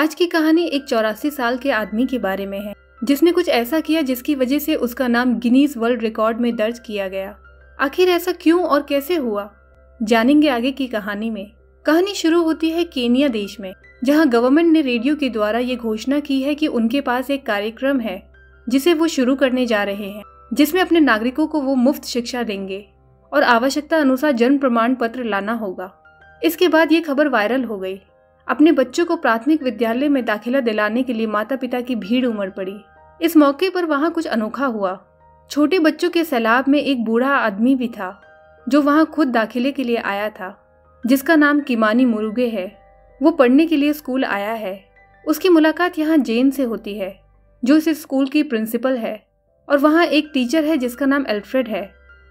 आज की कहानी एक 84 साल के आदमी के बारे में है जिसने कुछ ऐसा किया जिसकी वजह से उसका नाम गिनीज वर्ल्ड रिकॉर्ड में दर्ज किया गया। आखिर ऐसा क्यों और कैसे हुआ, जानेंगे आगे की कहानी में। कहानी शुरू होती है केन्या देश में, जहां गवर्नमेंट ने रेडियो के द्वारा ये घोषणा की है कि उनके पास एक कार्यक्रम है जिसे वो शुरू करने जा रहे हैं, जिसमें अपने नागरिकों को वो मुफ्त शिक्षा देंगे और आवश्यकता अनुसार जन्म प्रमाण पत्र लाना होगा। इसके बाद ये खबर वायरल हो गई। अपने बच्चों को प्राथमिक विद्यालय में दाखिला दिलाने के लिए माता पिता की भीड़ उमड़ पड़ी। इस मौके पर वहाँ कुछ अनोखा हुआ। छोटे बच्चों के सैलाब में एक बूढ़ा आदमी भी था जो वहाँ खुद दाखिले के लिए आया था, जिसका नाम किमानी मुरुगे है। वो पढ़ने के लिए स्कूल आया है। उसकी मुलाकात यहाँ जेन से होती है जो इस स्कूल की प्रिंसिपल है, और वहाँ एक टीचर है जिसका नाम एल्फ्रेड है।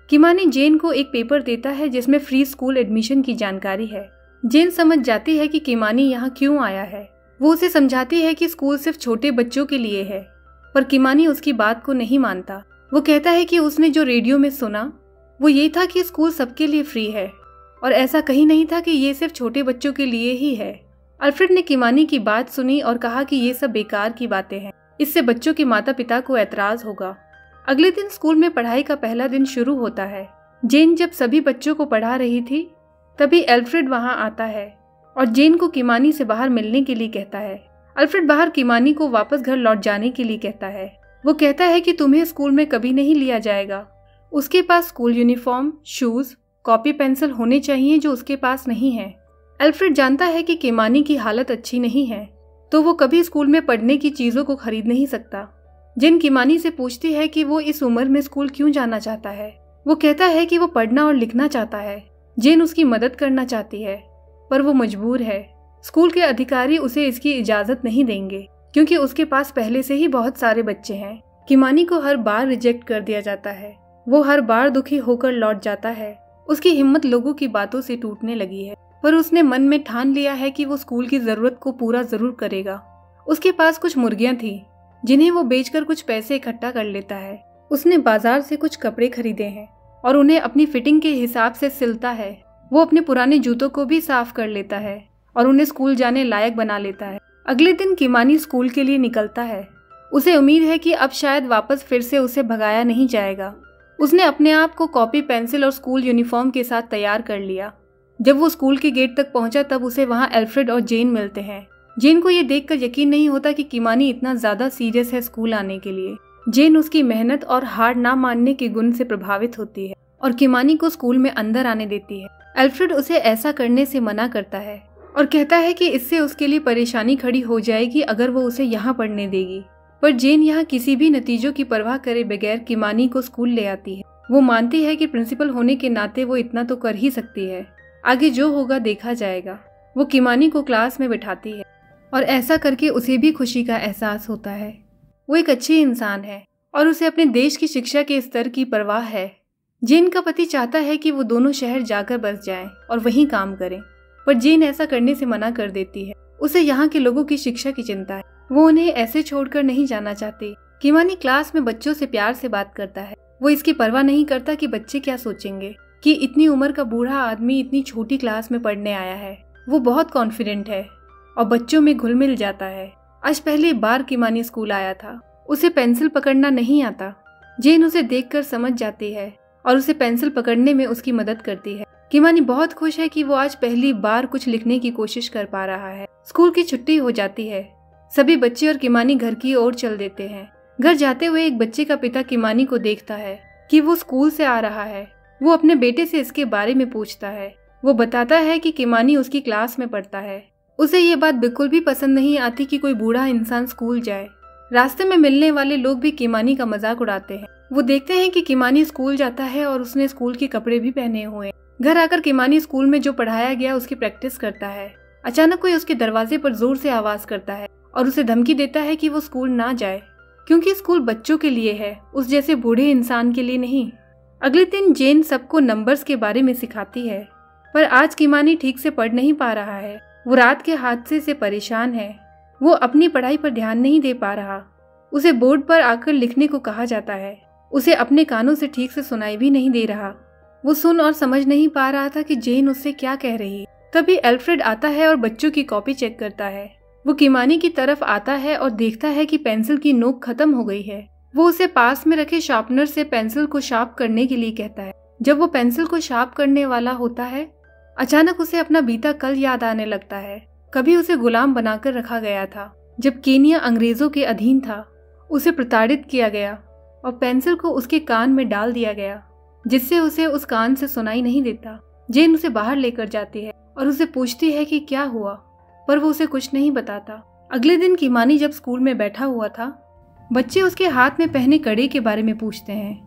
किमानी जेन को एक पेपर देता है जिसमें फ्री स्कूल एडमिशन की जानकारी है। जेन समझ जाती है कि किमानी यहाँ क्यों आया है। वो उसे समझाती है कि स्कूल सिर्फ छोटे बच्चों के लिए है, पर किमानी उसकी बात को नहीं मानता। वो कहता है कि उसने जो रेडियो में सुना वो ये था कि स्कूल सबके लिए फ्री है, और ऐसा कहीं नहीं था कि ये सिर्फ छोटे बच्चों के लिए ही है। अल्फ्रेड ने किमानी की बात सुनी और कहा कि ये सब बेकार की बातें हैं, इससे बच्चों के माता पिता को ऐतराज़ होगा। अगले दिन स्कूल में पढ़ाई का पहला दिन शुरू होता है। जेन जब सभी बच्चों को पढ़ा रही थी तभी अल्फ्रेड वहाँ आता है और जेन को किमानी से बाहर मिलने के लिए कहता है। अल्फ्रेड बाहर किमानी को वापस घर लौट जाने के लिए कहता है। वो कहता है कि तुम्हें स्कूल में कभी नहीं लिया जाएगा। उसके पास school uniform, shoes, copy pencil होने चाहिए जो उसके पास नहीं है। अल्फ्रेड जानता है कि किमानी की हालत अच्छी नहीं है, तो वो कभी स्कूल में पढ़ने की चीज़ों को खरीद नहीं सकता। जेन किमानी से पूछती है कि वो इस उम्र में स्कूल क्यों जाना चाहता है। वो कहता है कि वो पढ़ना और लिखना चाहता है। जेन उसकी मदद करना चाहती है, पर वो मजबूर है। स्कूल के अधिकारी उसे इसकी इजाज़त नहीं देंगे क्योंकि उसके पास पहले से ही बहुत सारे बच्चे हैं। किमानी को हर बार रिजेक्ट कर दिया जाता है। वो हर बार दुखी होकर लौट जाता है। उसकी हिम्मत लोगों की बातों से टूटने लगी है, पर उसने मन में ठान लिया है कि वो स्कूल की ज़रूरत को पूरा ज़रूर करेगा। उसके पास कुछ मुर्गियाँ थीं जिन्हें वो बेचकर कुछ पैसे इकट्ठा कर लेता है। उसने बाजार से कुछ कपड़े खरीदे हैं और उन्हें अपनी फिटिंग के हिसाब से सिलता है। वो अपने पुराने जूतों को भी साफ कर लेता है और उन्हें स्कूल जाने लायक बना लेता है। अगले दिन किमानी स्कूल के लिए निकलता है। उसे उम्मीद है कि अब शायद वापस फिर से उसे भगाया नहीं जाएगा। उसने अपने आप को कॉपी पेंसिल और स्कूल यूनिफॉर्म के साथ तैयार कर लिया। जब वो स्कूल के गेट तक पहुंचा तब उसे वहां अल्फ्रेड और जेन मिलते हैं। जेन को ये देखकर यकीन नहीं होता कि किमानी इतना ज़्यादा सीरियस है स्कूल आने के लिए। जेन उसकी मेहनत और हार ना मानने के गुण से प्रभावित होती है और किमानी को स्कूल में अंदर आने देती है। अल्फ्रेड उसे ऐसा करने से मना करता है और कहता है कि इससे उसके लिए परेशानी खड़ी हो जाएगी अगर वो उसे यहाँ पढ़ने देगी। पर जेन यहाँ किसी भी नतीजों की परवाह करे बगैर किमानी को स्कूल ले आती है। वो मानती है कि प्रिंसिपल होने के नाते वो इतना तो कर ही सकती है, आगे जो होगा देखा जाएगा। वो किमानी को क्लास में बिठाती है और ऐसा करके उसे भी खुशी का एहसास होता है। वो एक अच्छी इंसान है और उसे अपने देश की शिक्षा के स्तर की परवाह है। जेन का पति चाहता है कि वो दोनों शहर जाकर बस जाएं और वहीं काम करें, पर जेन ऐसा करने से मना कर देती है। उसे यहाँ के लोगों की शिक्षा की चिंता है। वो उन्हें ऐसे छोड़कर नहीं जाना चाहती। किमानी क्लास में बच्चों से प्यार से बात करता है। वो इसकी परवाह नहीं करता कि बच्चे क्या सोचेंगे कि इतनी उम्र का बूढ़ा आदमी इतनी छोटी क्लास में पढ़ने आया है। वो बहुत कॉन्फिडेंट है और बच्चों में घुल मिल जाता है। आज पहली बार किमानी स्कूल आया था। उसे पेंसिल पकड़ना नहीं आता। जेन उसे देखकर समझ जाती है और उसे पेंसिल पकड़ने में उसकी मदद करती है। किमानी बहुत खुश है कि वो आज पहली बार कुछ लिखने की कोशिश कर पा रहा है। स्कूल की छुट्टी हो जाती है। सभी बच्चे और किमानी घर की ओर चल देते हैं। घर जाते हुए एक बच्चे का पिता किमानी को देखता है कि वो स्कूल से आ रहा है। वो अपने बेटे से इसके बारे में पूछता है। वो बताता है कि किमानी उसकी क्लास में पढ़ता है। उसे ये बात बिल्कुल भी पसंद नहीं आती कि कोई बूढ़ा इंसान स्कूल जाए। रास्ते में मिलने वाले लोग भी किमानी का मजाक उड़ाते हैं। वो देखते हैं कि किमानी स्कूल जाता है और उसने स्कूल के कपड़े भी पहने हुए हैं। घर आकर किमानी स्कूल में जो पढ़ाया गया उसकी प्रैक्टिस करता है। अचानक कोई उसके दरवाजे पर जोर से आवाज़ करता है और उसे धमकी देता है कि वो स्कूल ना जाए क्योंकि स्कूल बच्चों के लिए है, उस जैसे बूढ़े इंसान के लिए नहीं। अगले दिन जेन सबको नंबर्स के बारे में सिखाती है, पर आज किमानी ठीक से पढ़ नहीं पा रहा है। वो रात के हादसे से परेशान है। वो अपनी पढ़ाई पर ध्यान नहीं दे पा रहा। उसे बोर्ड पर आकर लिखने को कहा जाता है। उसे अपने कानों से ठीक से सुनाई भी नहीं दे रहा। वो सुन और समझ नहीं पा रहा था कि जेन उससे क्या कह रही। तभी अल्फ्रेड आता है और बच्चों की कॉपी चेक करता है। वो किमानी की तरफ आता है और देखता है कि पेंसिल की नोक खत्म हो गई है। वो उसे पास में रखे शार्पनर से पेंसिल को शार्प करने के लिए कहता है। जब वो पेंसिल को शार्प करने वाला होता है, अचानक उसे अपना बीता कल याद आने लगता है। कभी उसे गुलाम बनाकर रखा गया था जब केन्या अंग्रेजों के अधीन था। उसे प्रताड़ित किया गया और पेंसिल को उसके कान में डाल दिया गया, जिससे उसे उस कान से सुनाई नहीं देता। जेन उसे बाहर लेकर जाती है और उसे पूछती है कि क्या हुआ, पर वो उसे कुछ नहीं बताता। अगले दिन किमानी जब स्कूल में बैठा हुआ था, बच्चे उसके हाथ में पहने कड़े के बारे में पूछते हैं।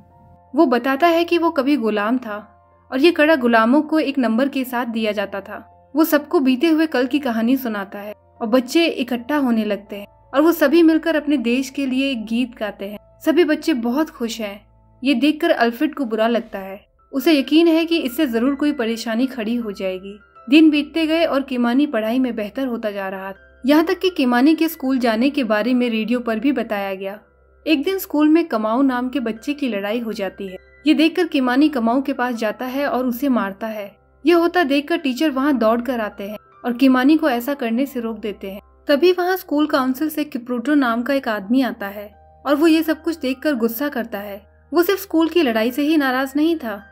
वो बताता है कि वो कभी गुलाम था और ये कड़ा गुलामों को एक नंबर के साथ दिया जाता था। वो सबको बीते हुए कल की कहानी सुनाता है और बच्चे इकट्ठा होने लगते हैं और वो सभी मिलकर अपने देश के लिए एक गीत गाते हैं। सभी बच्चे बहुत खुश हैं। ये देखकर अल्फ्रेड को बुरा लगता है। उसे यकीन है कि इससे जरूर कोई परेशानी खड़ी हो जाएगी। दिन बीतते गए और किमानी पढ़ाई में बेहतर होता जा रहा था, यहाँ तक कि किमानी के स्कूल जाने के बारे में रेडियो पर भी बताया गया। एक दिन स्कूल में कमाऊ नाम के बच्चे की लड़ाई हो जाती है। ये देखकर किमानी कमाऊ के पास जाता है और उसे मारता है। ये होता देखकर टीचर वहाँ दौड़ कर आते हैं और किमानी को ऐसा करने से रोक देते हैं। तभी वहाँ स्कूल काउंसिल से किप्रुथो नाम का एक आदमी आता है और वो ये सब कुछ देखकर गुस्सा करता है। वो सिर्फ स्कूल की लड़ाई से ही नाराज नहीं था,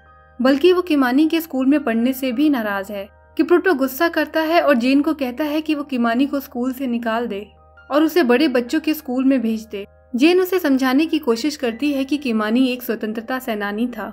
बल्कि वो किमानी के स्कूल में पढ़ने से भी नाराज है। किप्रुथो गुस्सा करता है और जेन को कहता है कि वो किमानी को स्कूल से निकाल दे और उसे बड़े बच्चों के स्कूल में भेज दे। जेन उसे समझाने की कोशिश करती है कि किमानी एक स्वतंत्रता सेनानी था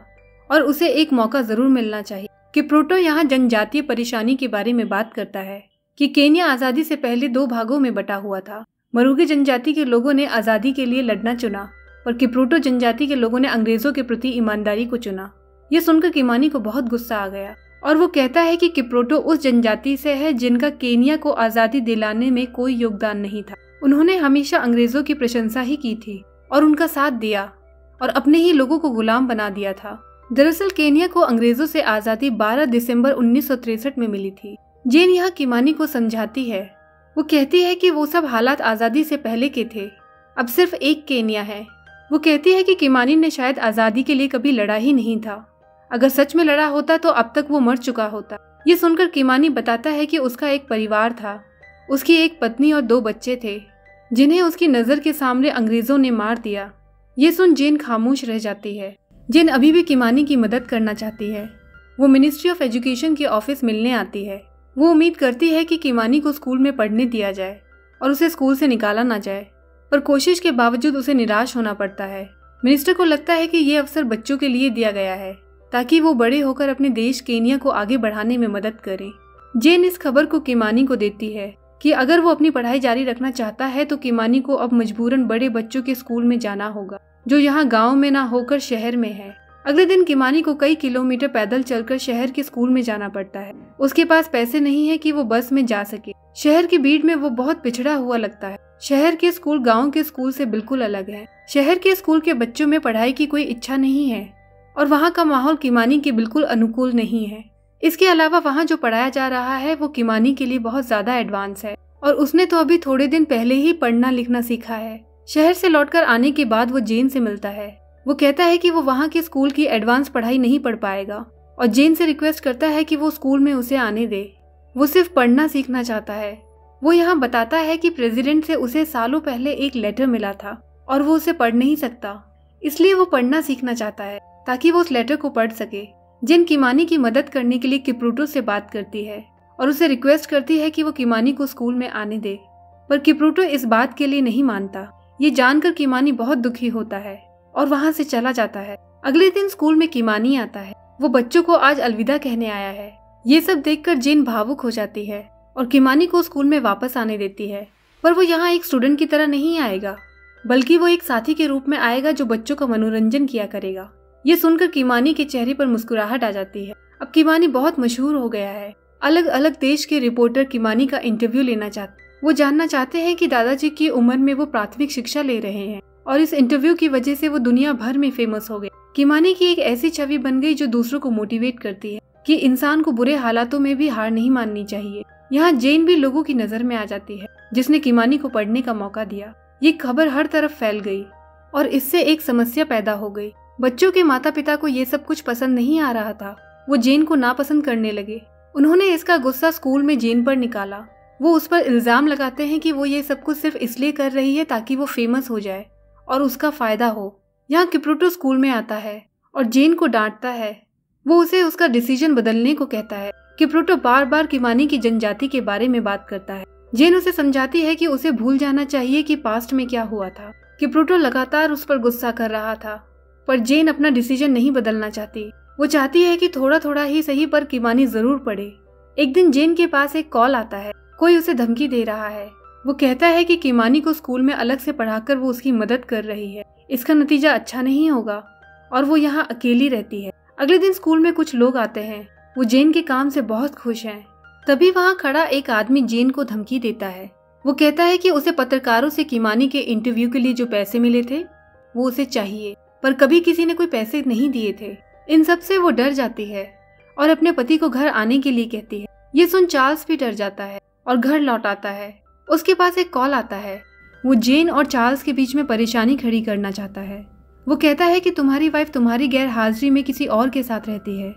और उसे एक मौका जरूर मिलना चाहिए। किप्रुथो यहाँ जनजातीय परेशानी के बारे में बात करता है कि केन्या आजादी से पहले दो भागों में बटा हुआ था। मरूगे जनजाति के लोगों ने आजादी के लिए लड़ना चुना और किप्रुथो जनजाति के लोगों ने अंग्रेजों के प्रति ईमानदारी को चुना। ये सुनकर किमानी को बहुत गुस्सा आ गया और वो कहता है कि किप्रुथो उस जनजाति से है जिनका केन्या को आजादी दिलाने में कोई योगदान नहीं था। उन्होंने हमेशा अंग्रेजों की प्रशंसा ही की थी और उनका साथ दिया और अपने ही लोगों को गुलाम बना दिया था। दरअसल केन्या को अंग्रेजों से आजादी 12 दिसंबर 1963 में मिली थी। जेन यहाँ किमानी को समझाती है। वो कहती है कि वो सब हालात आजादी से पहले के थे, अब सिर्फ एक केन्या है। वो कहती है कि किमानी ने शायद आजादी के लिए कभी लड़ा ही नहीं था। अगर सच में लड़ा होता तो अब तक वो मर चुका होता। ये सुनकर किमानी बताता है कि उसका एक परिवार था, उसकी एक पत्नी और दो बच्चे थे, जिन्हें उसकी नजर के सामने अंग्रेजों ने मार दिया। ये सुन जेन खामोश रह जाती है। जेन अभी भी किमानी की मदद करना चाहती है। वो मिनिस्ट्री ऑफ एजुकेशन के ऑफिस मिलने आती है। वो उम्मीद करती है कि किमानी को स्कूल में पढ़ने दिया जाए और उसे स्कूल से निकाला ना जाए, पर कोशिश के बावजूद उसे निराश होना पड़ता है। मिनिस्टर को लगता है कि ये अवसर बच्चों के लिए दिया गया है ताकि वो बड़े होकर अपने देश केन्या को आगे बढ़ाने में मदद करें। जेन इस खबर को किमानी को देती है कि अगर वो अपनी पढ़ाई जारी रखना चाहता है तो किमानी को अब मजबूरन बड़े बच्चों के स्कूल में जाना होगा, जो यहाँ गांव में ना होकर शहर में है। अगले दिन किमानी को कई किलोमीटर पैदल चलकर शहर के स्कूल में जाना पड़ता है। उसके पास पैसे नहीं है कि वो बस में जा सके। शहर की भीड़ में वो बहुत पिछड़ा हुआ लगता है। शहर के स्कूल गांव के स्कूल से बिल्कुल अलग है। शहर के स्कूल के बच्चों में पढ़ाई की कोई इच्छा नहीं है और वहाँ का माहौल किमानी के बिल्कुल अनुकूल नहीं है। इसके अलावा वहाँ जो पढ़ाया जा रहा है वो किमानी के लिए बहुत ज्यादा एडवांस है और उसने तो अभी थोड़े दिन पहले ही पढ़ना लिखना सीखा है। शहर से लौटकर आने के बाद वो जेन से मिलता है। वो कहता है कि वो वहाँ के स्कूल की एडवांस पढ़ाई नहीं पढ़ पाएगा और जेन से रिक्वेस्ट करता है कि वो स्कूल में उसे आने दे। वो सिर्फ पढ़ना सीखना चाहता है। वो यहाँ बताता है कि प्रेसिडेंट से उसे सालों पहले एक लेटर मिला था और वो उसे पढ़ नहीं सकता, इसलिए वो पढ़ना सीखना चाहता है ताकि वो उस लेटर को पढ़ सके। जेन किमानी की मदद करने के लिए किप्रुथो से बात करती है और उसे रिक्वेस्ट करती है कि वो किमानी को स्कूल में आने दे, पर किप्रुथो इस बात के लिए नहीं मानता। ये जानकर किमानी बहुत दुखी होता है और वहाँ से चला जाता है। अगले दिन स्कूल में किमानी आता है। वो बच्चों को आज अलविदा कहने आया है। ये सब देखकर जेन भावुक हो जाती है और किमानी को स्कूल में वापस आने देती है, पर वो यहाँ एक स्टूडेंट की तरह नहीं आएगा, बल्कि वो एक साथी के रूप में आएगा जो बच्चों का मनोरंजन किया करेगा। ये सुनकर किमानी के चेहरे पर मुस्कुराहट आ जाती है। अब किमानी बहुत मशहूर हो गया है। अलग अलग देश के रिपोर्टर किमानी का इंटरव्यू लेना चाहते हैं। वो जानना चाहते हैं कि दादाजी की उम्र में वो प्राथमिक शिक्षा ले रहे हैं और इस इंटरव्यू की वजह से वो दुनिया भर में फेमस हो गए। किमानी की एक ऐसी छवि बन गई जो दूसरों को मोटिवेट करती है कि इंसान को बुरे हालातों में भी हार नहीं माननी चाहिए। यहाँ जेन भी लोगों की नजर में आ जाती है, जिसने किमानी को पढ़ने का मौका दिया। ये खबर हर तरफ फैल गई और इससे एक समस्या पैदा हो गई। बच्चों के माता पिता को ये सब कुछ पसंद नहीं आ रहा था। वो जेन को नापसंद करने लगे। उन्होंने इसका गुस्सा स्कूल में जेन पर निकाला वो उस पर इल्ज़ाम लगाते हैं कि वो ये सब कुछ सिर्फ इसलिए कर रही है ताकि वो फेमस हो जाए और उसका फ़ायदा हो। यहाँ किप्रुथो स्कूल में आता है और जेन को डांटता है। वो उसे उसका डिसीजन बदलने को कहता है। किप्रुथो बार बार किमानी की जनजाति के बारे में बात करता है। जेन उसे समझाती है कि उसे भूल जाना चाहिए कि पास्ट में क्या हुआ था। किप्रुथो लगातार उस पर गुस्सा कर रहा था, पर जेन अपना डिसीजन नहीं बदलना चाहती। वो चाहती है कि थोड़ा थोड़ा ही सही पर किमानी जरूर पड़े। एक दिन जेन के पास एक कॉल आता है, कोई उसे धमकी दे रहा है। वो कहता है कि किमानी को स्कूल में अलग से पढ़ाकर वो उसकी मदद कर रही है, इसका नतीजा अच्छा नहीं होगा और वो यहाँ अकेली रहती है। अगले दिन स्कूल में कुछ लोग आते हैं, वो जेन के काम से बहुत खुश हैं। तभी वहाँ खड़ा एक आदमी जेन को धमकी देता है। वो कहता है कि उसे पत्रकारों से किमानी के इंटरव्यू के लिए जो पैसे मिले थे वो उसे चाहिए, पर कभी किसी ने कोई पैसे नहीं दिए थे। इन सब से वो डर जाती है और अपने पति को घर आने के लिए कहती है। ये सुन चार्ल्स भी डर जाता है और घर लौट आता है। उसके पास एक कॉल आता है। वो जेन और चार्ल्स के बीच में परेशानी खड़ी करना चाहता है। वो कहता है कि तुम्हारी वाइफ तुम्हारी गैर हाजिरी में किसी और के साथ रहती है,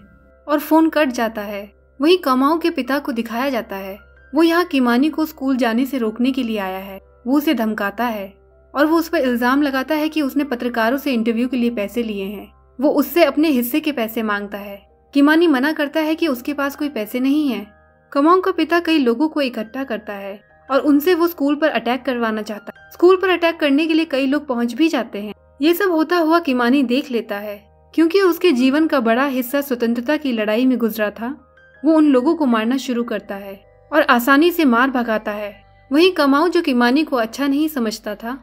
और फोन कट जाता है। वहीं कमाओ के पिता को दिखाया जाता है। वो यहाँ किमानी को स्कूल जाने से रोकने के लिए आया है। वो उसे धमकाता है और वो उस पर इल्ज़ाम लगाता है कि उसने पत्रकारों से इंटरव्यू के लिए पैसे लिए हैं। वो उससे अपने हिस्से के पैसे मांगता है। किमानी मना करता है कि उसके पास कोई पैसे नहीं है। कमाओ का पिता कई लोगों को इकट्ठा करता है और उनसे वो स्कूल पर अटैक करवाना चाहता है। स्कूल पर अटैक करने के लिए कई लोग पहुँच भी जाते हैं। ये सब होता हुआ किमानी देख लेता है। क्योंकि उसके जीवन का बड़ा हिस्सा स्वतंत्रता की लड़ाई में गुजरा था, वो उन लोगों को मारना शुरू करता है और आसानी से मार भगाता है। वहीं कमाऊ जो किमानी को अच्छा नहीं समझता था,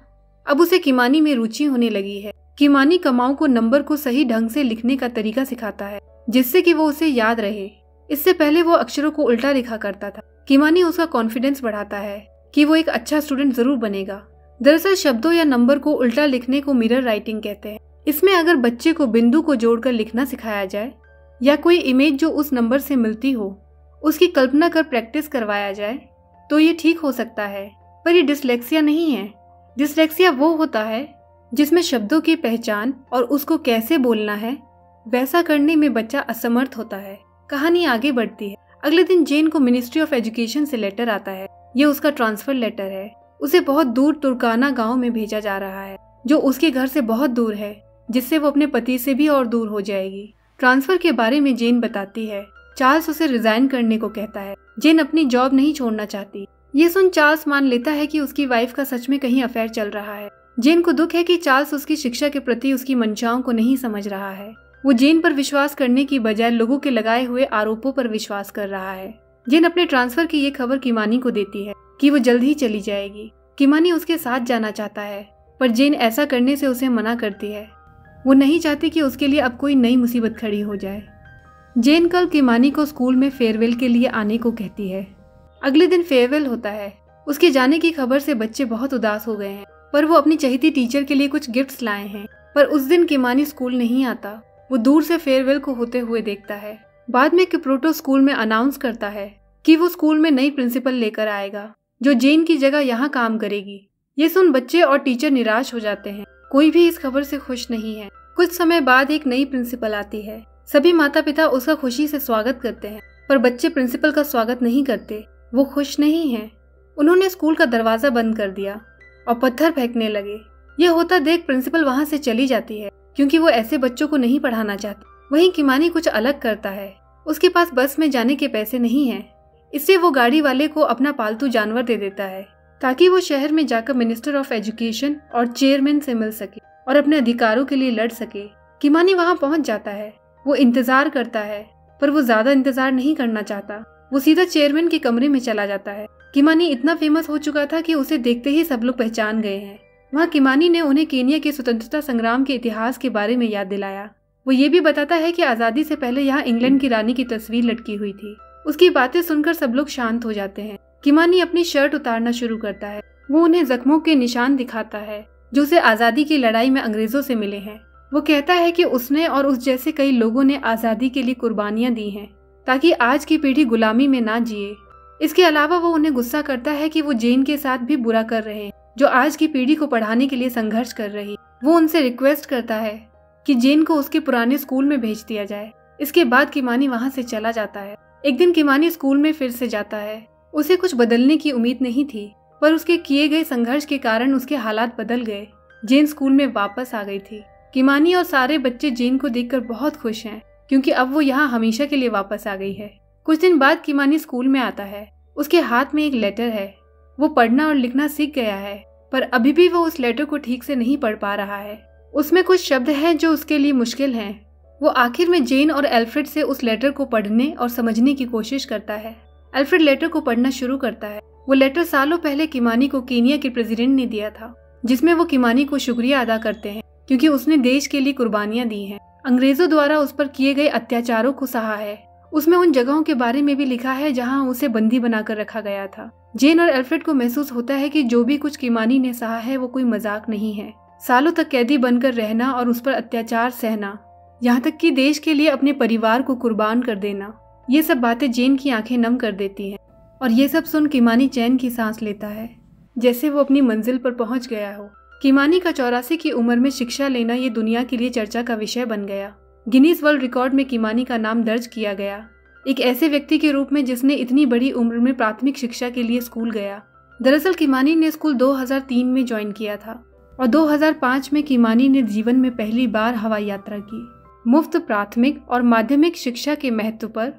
अब उसे किमानी में रुचि होने लगी है। किमानी कमाऊ को नंबर को सही ढंग से लिखने का तरीका सिखाता है, जिससे कि वो उसे याद रहे। इससे पहले वो अक्षरों को उल्टा लिखा करता था। किमानी उसका कॉन्फिडेंस बढ़ाता है कि वो एक अच्छा स्टूडेंट जरूर बनेगा। दरअसल शब्दों या नंबर को उल्टा लिखने को मिरर राइटिंग कहते हैं। इसमें अगर बच्चे को बिंदु को जोड़कर लिखना सिखाया जाए या कोई इमेज जो उस नंबर से मिलती हो उसकी कल्पना कर प्रैक्टिस करवाया जाए तो ये ठीक हो सकता है। पर ये डिस्लेक्सिया नहीं है। डिस्लेक्सिया वो होता है जिसमें शब्दों की पहचान और उसको कैसे बोलना है वैसा करने में बच्चा असमर्थ होता है। कहानी आगे बढ़ती है। अगले दिन जेन को मिनिस्ट्री ऑफ एजुकेशन से लेटर आता है। ये उसका ट्रांसफर लेटर है। उसे बहुत दूर तुर्काना गाँव में भेजा जा रहा है, जो उसके घर से बहुत दूर है, जिससे वो अपने पति से भी और दूर हो जाएगी। ट्रांसफर के बारे में जेन बताती है। चार्ल्स उसे रिजाइन करने को कहता है। जेन अपनी जॉब नहीं छोड़ना चाहती। ये सुन चार्ल्स मान लेता है कि उसकी वाइफ का सच में कहीं अफेयर चल रहा है। जेन को दुख है कि चार्ल्स उसकी शिक्षा के प्रति उसकी मंशाओं को नहीं समझ रहा है। वो जेन पर विश्वास करने की बजाय लोगों के लगाए हुए आरोपों पर विश्वास कर रहा है। जेन अपने ट्रांसफर की ये खबर किमानी को देती है कि वो जल्द ही चली जाएगी। किमानी उसके साथ जाना चाहता है, पर जेन ऐसा करने से उसे मना करती है। वो नहीं चाहती कि उसके लिए अब कोई नई मुसीबत खड़ी हो जाए। जेन कल किमानी को स्कूल में फेयरवेल के लिए आने को कहती है। अगले दिन फेयरवेल होता है। उसके जाने की खबर से बच्चे बहुत उदास हो गए हैं, पर वो अपनी चहेती टीचर के लिए कुछ गिफ्ट्स लाए हैं। पर उस दिन किमानी स्कूल नहीं आता। वो दूर से फेयरवेल को होते हुए देखता है। बाद में किप्रुथो स्कूल में अनाउंस करता है कि वो स्कूल में नई प्रिंसिपल लेकर आएगा, जो जेन की जगह यहाँ काम करेगी। ये सुन बच्चे और टीचर निराश हो जाते हैं। कोई भी इस खबर से खुश नहीं है। कुछ समय बाद एक नई प्रिंसिपल आती है। सभी माता पिता उसका खुशी से स्वागत करते हैं, पर बच्चे प्रिंसिपल का स्वागत नहीं करते। वो खुश नहीं हैं। उन्होंने स्कूल का दरवाजा बंद कर दिया और पत्थर फेंकने लगे। यह होता देख प्रिंसिपल वहाँ से चली जाती है, क्योंकि वो ऐसे बच्चों को नहीं पढ़ाना चाहती। वहीं किमानी कुछ अलग करता है। उसके पास बस में जाने के पैसे नहीं है, इसलिए वो गाड़ी वाले को अपना पालतू जानवर दे देता है, ताकि वो शहर में जाकर मिनिस्टर ऑफ एजुकेशन और चेयरमैन से मिल सके और अपने अधिकारों के लिए लड़ सके। किमानी वहाँ पहुँच जाता है। वो इंतजार करता है, पर वो ज्यादा इंतजार नहीं करना चाहता। वो सीधा चेयरमैन के कमरे में चला जाता है। किमानी इतना फेमस हो चुका था कि उसे देखते ही सब लोग पहचान गए हैं। वहाँ किमानी ने उन्हें केन्या के स्वतंत्रता संग्राम के इतिहास के बारे में याद दिलाया। वो ये भी बताता है कि आज़ादी से पहले यहाँ इंग्लैंड की रानी की तस्वीर लटकी हुई थी। उसकी बातें सुनकर सब लोग शांत हो जाते हैं। किमानी अपनी शर्ट उतारना शुरू करता है। वो उन्हें जख्मों के निशान दिखाता है, जो उसे आज़ादी की लड़ाई में अंग्रेजों से मिले हैं। वो कहता है कि उसने और उस जैसे कई लोगों ने आज़ादी के लिए कुर्बानियां दी हैं, ताकि आज की पीढ़ी गुलामी में ना जिए। इसके अलावा वो उन्हें गुस्सा करता है कि वो जेन के साथ भी बुरा कर रहे हैं, जो आज की पीढ़ी को पढ़ाने के लिए संघर्ष कर रही। वो उनसे रिक्वेस्ट करता है कि जेन को उसके पुराने स्कूल में भेज दिया जाए। इसके बाद किमानी वहाँ से चला जाता है। एक दिन किमानी स्कूल में फिर से जाता है। उसे कुछ बदलने की उम्मीद नहीं थी, पर उसके किए गए संघर्ष के कारण उसके हालात बदल गए। जेन स्कूल में वापस आ गई थी। किमानी और सारे बच्चे जेन को देखकर बहुत खुश हैं, क्योंकि अब वो यहाँ हमेशा के लिए वापस आ गई है। कुछ दिन बाद किमानी स्कूल में आता है। उसके हाथ में एक लेटर है। वो पढ़ना और लिखना सीख गया है, पर अभी भी वो उस लेटर को ठीक से नहीं पढ़ पा रहा है। उसमें कुछ शब्द हैं जो उसके लिए मुश्किल हैं। वो आखिर में जेन और एल्फ्रेड से उस लेटर को पढ़ने और समझने की कोशिश करता है। एल्फ्रेड लेटर को पढ़ना शुरू करता है। वो लेटर सालों पहले किमानी को केन्या के प्रेसिडेंट ने दिया था, जिसमें वो किमानी को शुक्रिया अदा करते हैं क्योंकि उसने देश के लिए कुर्बानियां दी हैं, अंग्रेजों द्वारा उस पर किए गए अत्याचारों को सहा है। उसमें उन जगहों के बारे में भी लिखा है जहां उसे बंदी बनाकर रखा गया था। जेन और एल्फ्रेड को महसूस होता है कि जो भी कुछ किमानी ने सहा है वो कोई मजाक नहीं है। सालों तक कैदी बनकर रहना और उस पर अत्याचार सहना, यहाँ तक कि देश के लिए अपने परिवार को कुर्बान कर देना, ये सब बातें जेन की आंखें नम कर देती हैं। और ये सब सुन किमानी चैन की सांस लेता है, जैसे वो अपनी मंजिल पर पहुंच गया हो। किमानी का 84 की उम्र में शिक्षा लेना ये दुनिया के लिए चर्चा का विषय बन गया। गिनीज वर्ल्ड रिकॉर्ड में किमानी का नाम दर्ज किया गया, एक ऐसे व्यक्ति के रूप में जिसने इतनी बड़ी उम्र में प्राथमिक शिक्षा के लिए स्कूल गया। दरअसल किमानी ने स्कूल 2003 में ज्वाइन किया था और 2005 में किमानी ने जीवन में पहली बार हवाई यात्रा की। मुफ्त प्राथमिक और माध्यमिक शिक्षा के महत्व पर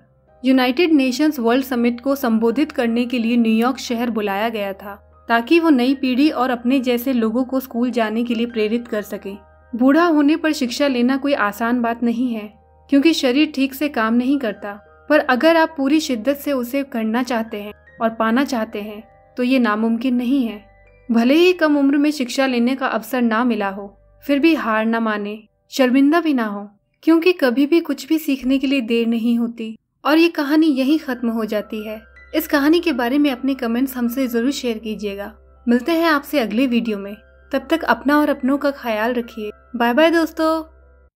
यूनाइटेड नेशंस वर्ल्ड समिट को संबोधित करने के लिए न्यूयॉर्क शहर बुलाया गया था, ताकि वो नई पीढ़ी और अपने जैसे लोगों को स्कूल जाने के लिए प्रेरित कर सके। बूढ़ा होने पर शिक्षा लेना कोई आसान बात नहीं है, क्योंकि शरीर ठीक से काम नहीं करता, पर अगर आप पूरी शिद्दत से उसे करना चाहते हैं और पाना चाहते हैं तो ये नामुमकिन नहीं है। भले ही कम उम्र में शिक्षा लेने का अवसर ना मिला हो, फिर भी हार ना माने, शर्मिंदा भी ना हो, क्योंकि कभी भी कुछ भी सीखने के लिए देर नहीं होती। और ये कहानी यहीं खत्म हो जाती है। इस कहानी के बारे में अपने कमेंट्स हमसे ज़रूर शेयर कीजिएगा। मिलते हैं आपसे अगले वीडियो में। तब तक अपना और अपनों का ख्याल रखिए। बाय बाय दोस्तों।